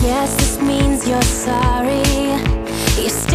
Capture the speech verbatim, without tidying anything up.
Guess this means you're sorry. You